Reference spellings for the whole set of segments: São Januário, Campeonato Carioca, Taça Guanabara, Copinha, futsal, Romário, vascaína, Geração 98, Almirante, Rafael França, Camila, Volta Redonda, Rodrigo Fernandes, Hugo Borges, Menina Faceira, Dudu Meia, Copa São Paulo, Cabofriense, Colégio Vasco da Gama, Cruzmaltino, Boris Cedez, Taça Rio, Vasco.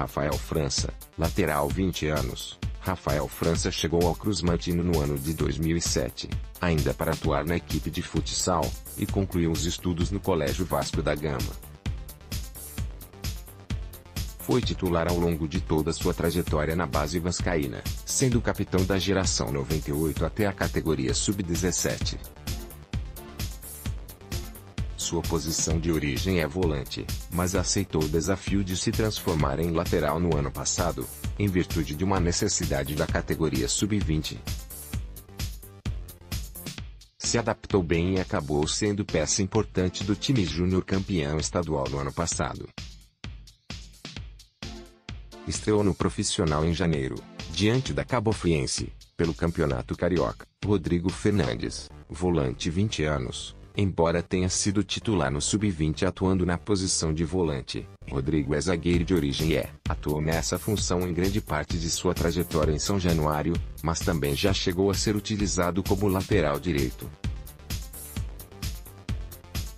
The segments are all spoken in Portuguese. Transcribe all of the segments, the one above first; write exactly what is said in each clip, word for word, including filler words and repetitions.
Rafael França, lateral, vinte anos. Rafael França chegou ao Cruzmaltino no ano de dois mil e sete, ainda para atuar na equipe de futsal, e concluiu os estudos no Colégio Vasco da Gama. Foi titular ao longo de toda sua trajetória na base vascaína, sendo capitão da geração noventa e oito até a categoria sub dezessete. Sua posição de origem é volante, mas aceitou o desafio de se transformar em lateral no ano passado, em virtude de uma necessidade da categoria sub vinte. Se adaptou bem e acabou sendo peça importante do time júnior campeão estadual no ano passado. Estreou no profissional em janeiro, diante da Cabofriense, pelo Campeonato Carioca. Rodrigo Fernandes, volante, vinte anos. Embora tenha sido titular no sub vinte atuando na posição de volante, Rodrigo é zagueiro de origem e é, atuou nessa função em grande parte de sua trajetória em São Januário, mas também já chegou a ser utilizado como lateral direito.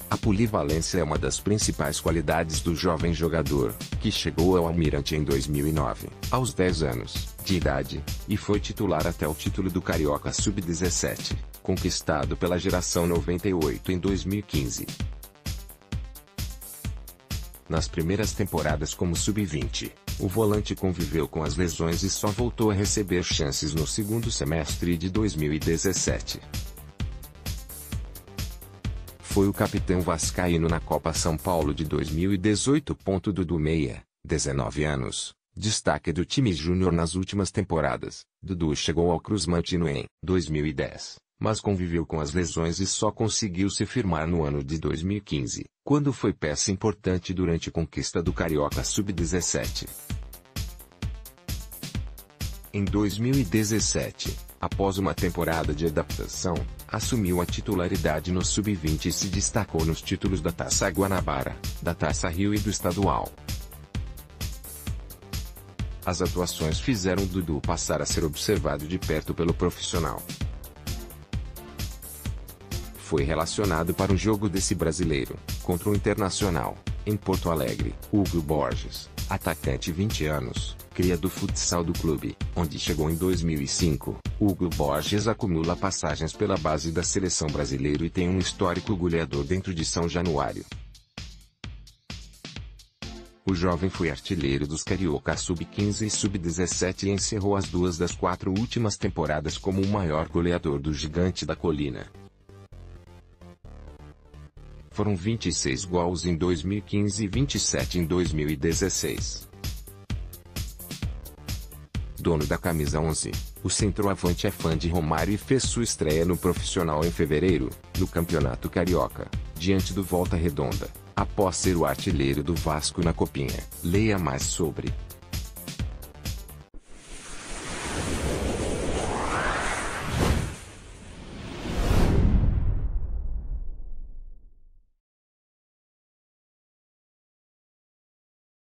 A polivalência é uma das principais qualidades do jovem jogador, que chegou ao Almirante em dois mil e nove, aos dez anos de idade, e foi titular até o título do Carioca sub dezessete, conquistado pela geração noventa e oito em dois mil e quinze. Nas primeiras temporadas como sub vinte, o volante conviveu com as lesões e só voltou a receber chances no segundo semestre de dois mil e dezessete. Foi o capitão vascaíno na Copa São Paulo de dois mil e dezoito. Dudu Meia, dezenove anos, destaque do time júnior nas últimas temporadas. Dudu chegou ao Cruzmaltino em dois mil e dez, mas conviveu com as lesões e só conseguiu se firmar no ano de dois mil e quinze, quando foi peça importante durante a conquista do Carioca sub dezessete. Em dois mil e dezessete, após uma temporada de adaptação, assumiu a titularidade no sub vinte e se destacou nos títulos da Taça Guanabara, da Taça Rio e do Estadual. As atuações fizeram Dudu passar a ser observado de perto pelo profissional. Foi relacionado para o jogo desse brasileiro, contra o Internacional, em Porto Alegre. Hugo Borges, atacante, vinte anos. Cria do futsal do clube, onde chegou em dois mil e cinco, Hugo Borges acumula passagens pela base da seleção brasileira e tem um histórico goleador dentro de São Januário. O jovem foi artilheiro dos Carioca sub quinze e sub dezessete e encerrou as duas das quatro últimas temporadas como o maior goleador do gigante da colina. Foram vinte e seis gols em dois mil e quinze e vinte e sete em dois mil e dezesseis. Dono da camisa onze, o centroavante é fã de Romário e fez sua estreia no profissional em fevereiro, no Campeonato Carioca, diante do Volta Redonda, após ser o artilheiro do Vasco na Copinha. Leia mais sobre